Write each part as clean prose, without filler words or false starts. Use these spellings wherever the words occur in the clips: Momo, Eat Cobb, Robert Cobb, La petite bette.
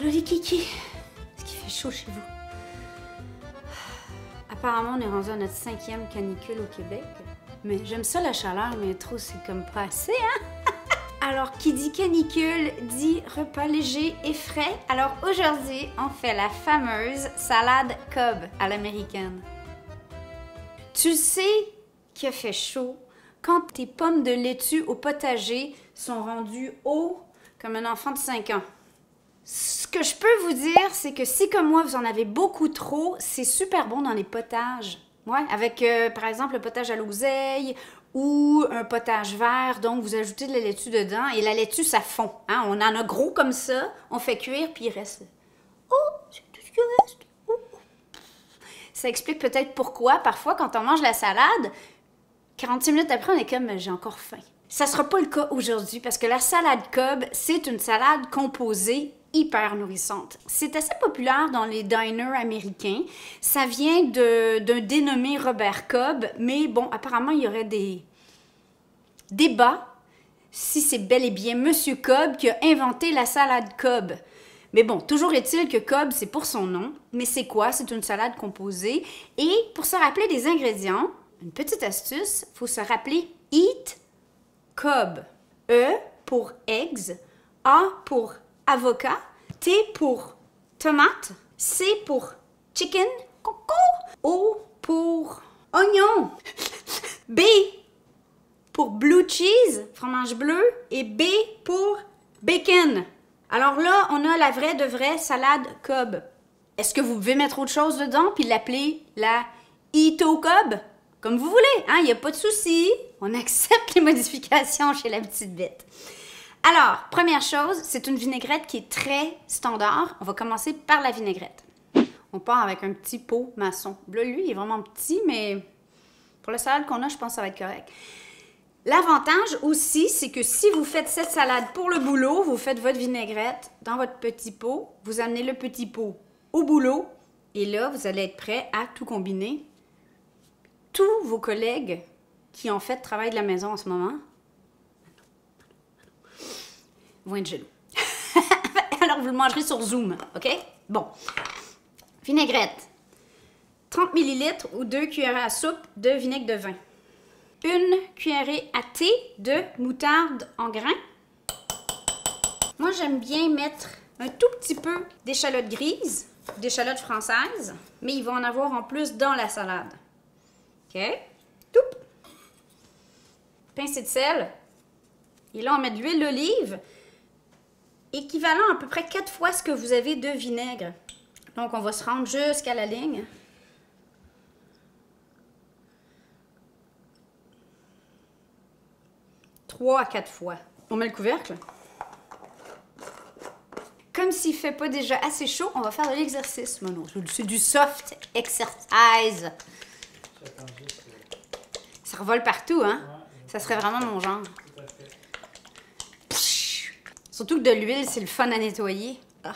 Allô les kiki, est-ce qu'il fait chaud chez vous? Apparemment, on est rendu à notre 5e canicule au Québec. Mais j'aime ça la chaleur, mais trop c'est comme pas assez, hein? Alors, qui dit canicule, dit repas léger et frais. Alors aujourd'hui, on fait la fameuse salade Cobb à l'américaine. Tu sais qu'il fait chaud quand tes pommes de laitue au potager sont rendues hauts comme un enfant de 5 ans. Ce que je peux vous dire, c'est que si, comme moi, vous en avez beaucoup trop, c'est super bon dans les potages. Ouais, avec, par exemple, le potage à l'oseille ou un potage vert. Donc, vous ajoutez de la laitue dedans et la laitue, ça fond. Hein? On en a gros comme ça, on fait cuire, puis il reste... Oh, c'est tout ce qui reste. Oh. Ça explique peut-être pourquoi, parfois, quand on mange la salade, 46 minutes après, on est comme « j'ai encore faim ». Ça ne sera pas le cas aujourd'hui parce que la salade Cobb, c'est une salade composée hyper nourrissante. C'est assez populaire dans les diners américains. Ça vient d'un dénommé Robert Cobb, mais bon, apparemment, il y aurait des débats si c'est bel et bien Monsieur Cobb qui a inventé la salade Cobb. Mais bon, toujours est-il que Cobb, c'est pour son nom. Mais c'est quoi? C'est une salade composée. Et pour se rappeler des ingrédients, une petite astuce, il faut se rappeler « Eat Cobb ». E pour eggs, A pour avocat, T pour tomate, C pour chicken, coco, O pour oignon, B pour blue cheese, fromage bleu, et B pour bacon. Alors là, on a la vraie de vraie salade Cobb. Est-ce que vous pouvez mettre autre chose dedans puis l'appeler la Eat Cobb? Comme vous voulez, hein? Il n'y a pas de souci. On accepte les modifications chez la petite bête. Alors, première chose, c'est une vinaigrette qui est très standard. On va commencer par la vinaigrette. On part avec un petit pot maçon. Là, lui, il est vraiment petit, mais pour la salade qu'on a, je pense que ça va être correct. L'avantage aussi, c'est que si vous faites cette salade pour le boulot, vous faites votre vinaigrette dans votre petit pot, vous amenez le petit pot au boulot, et là, vous allez être prêt à tout combiner. Tous vos collègues qui en fait travaillent de la maison en ce moment vont être jaloux. Alors, vous le mangerez sur Zoom, OK? Bon. Vinaigrette. 30 ml ou 2 cuillerées à soupe de vinaigre de vin. 1 cuillerée à thé de moutarde en grains. Moi, j'aime bien mettre un tout petit peu d'échalote grise, d'échalote française, mais il va en avoir en plus dans la salade. OK? Toup! Pincée de sel. Et là, on met de l'huile d'olive, équivalent à peu près 4 fois ce que vous avez de vinaigre. Donc, on va se rendre jusqu'à la ligne. Trois à 4 fois. On met le couvercle. Comme s'il ne fait pas déjà assez chaud, on va faire de l'exercice. C'est du soft exercise. Ça revole partout, hein? Ça serait vraiment mon genre. Surtout que de l'huile, c'est le fun à nettoyer. Oh.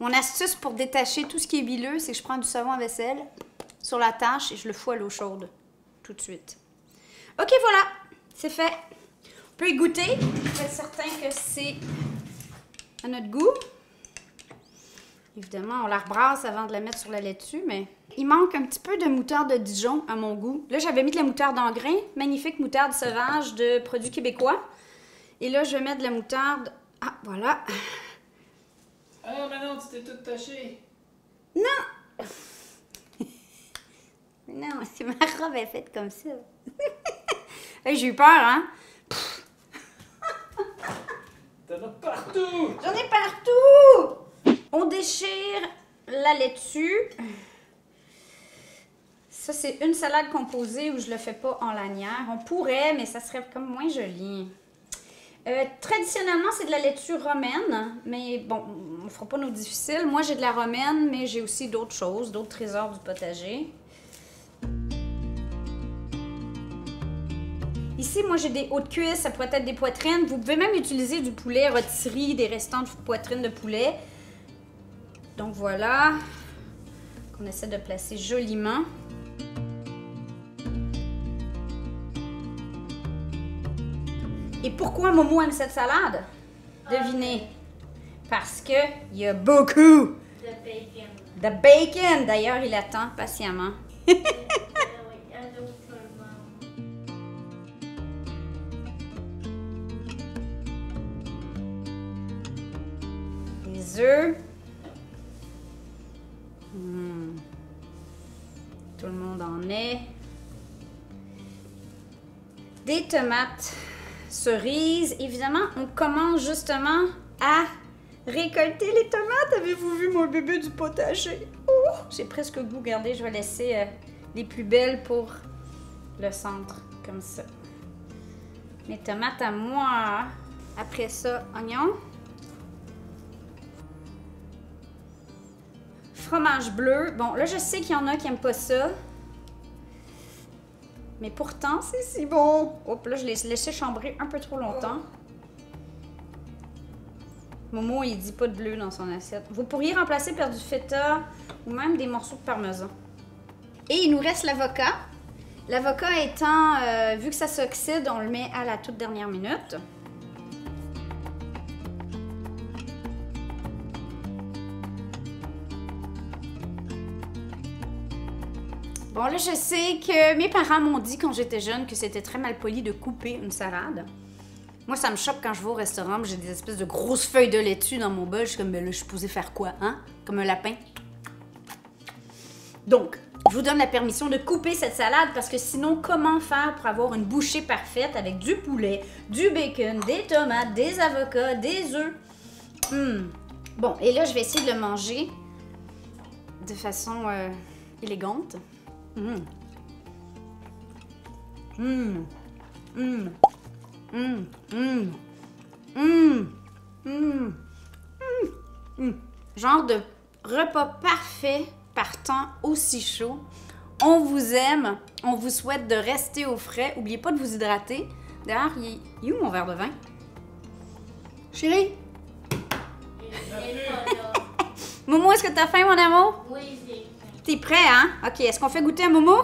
Mon astuce pour détacher tout ce qui est huileux, c'est que je prends du savon à vaisselle sur la tâche et je le fous à l'eau chaude tout de suite. OK, voilà! C'est fait. On peut y goûter. Je suis certain que c'est à notre goût. Évidemment, on la rebrasse avant de la mettre sur la laitue, mais il manque un petit peu de moutarde de Dijon à mon goût. Là, j'avais mis de la moutarde en grain, magnifique moutarde sauvage de produits québécois. Et là, je vais mettre de la moutarde. Ah, voilà. Ah, mais non, tu t'es toute tachée. Non! Non, c'est ma robe est faite comme ça. Hey, j'ai eu peur, hein? T'en as partout! J'en ai partout! On déchire la laitue. Ça, c'est une salade composée où je le fais pas en lanière. On pourrait, mais ça serait comme moins joli. Traditionnellement, c'est de la laitue romaine, mais bon, on fera pas nos difficiles. Moi, j'ai de la romaine, mais j'ai aussi d'autres choses, d'autres trésors du potager. Ici, moi, j'ai des hauts de cuisse, ça pourrait être des poitrines. Vous pouvez même utiliser du poulet rôti, des restants de poitrine de poulet. Donc voilà, qu'on essaie de placer joliment. Et pourquoi Momo aime cette salade? Devinez. parce qu'il y a beaucoup de bacon. De bacon! D'ailleurs, il attend patiemment. Les œufs. Tout le monde en est. Des tomates cerises. Évidemment, on commence justement à récolter les tomates. Avez-vous vu mon bébé du potager? Oh, j'ai presque le goût. Regardez, je vais laisser les plus belles pour le centre, comme ça. Mes tomates à moi. Après ça, oignons. Fromage bleu. Bon, là, je sais qu'il y en a qui n'aiment pas ça. Mais pourtant, c'est si bon! Hop, là, je l'ai laissé chambrer un peu trop longtemps. Momo, il dit pas de bleu dans son assiette. Vous pourriez remplacer par du feta ou même des morceaux de parmesan. Et il nous reste l'avocat. L'avocat étant, vu que ça s'oxyde, on le met à la toute dernière minute. Bon, là, je sais que mes parents m'ont dit quand j'étais jeune que c'était très mal poli de couper une salade. Moi, ça me choque quand je vais au restaurant, j'ai des espèces de grosses feuilles de laitue dans mon bol. Je suis comme, ben là, je suis posée faire quoi, hein? Comme un lapin. Donc, je vous donne la permission de couper cette salade parce que sinon, comment faire pour avoir une bouchée parfaite avec du poulet, du bacon, des tomates, des avocats, des œufs? Bon, et là, je vais essayer de le manger de façon élégante. Genre de repas parfait par temps aussi chaud. On vous aime, on vous souhaite de rester au frais. N'oubliez pas de vous hydrater. D'ailleurs, il est où mon verre de vin? Chérie? Momo, est-ce que t'as faim, mon amour? Oui, j'ai. T'es prêt, hein? OK, est-ce qu'on fait goûter à Momo?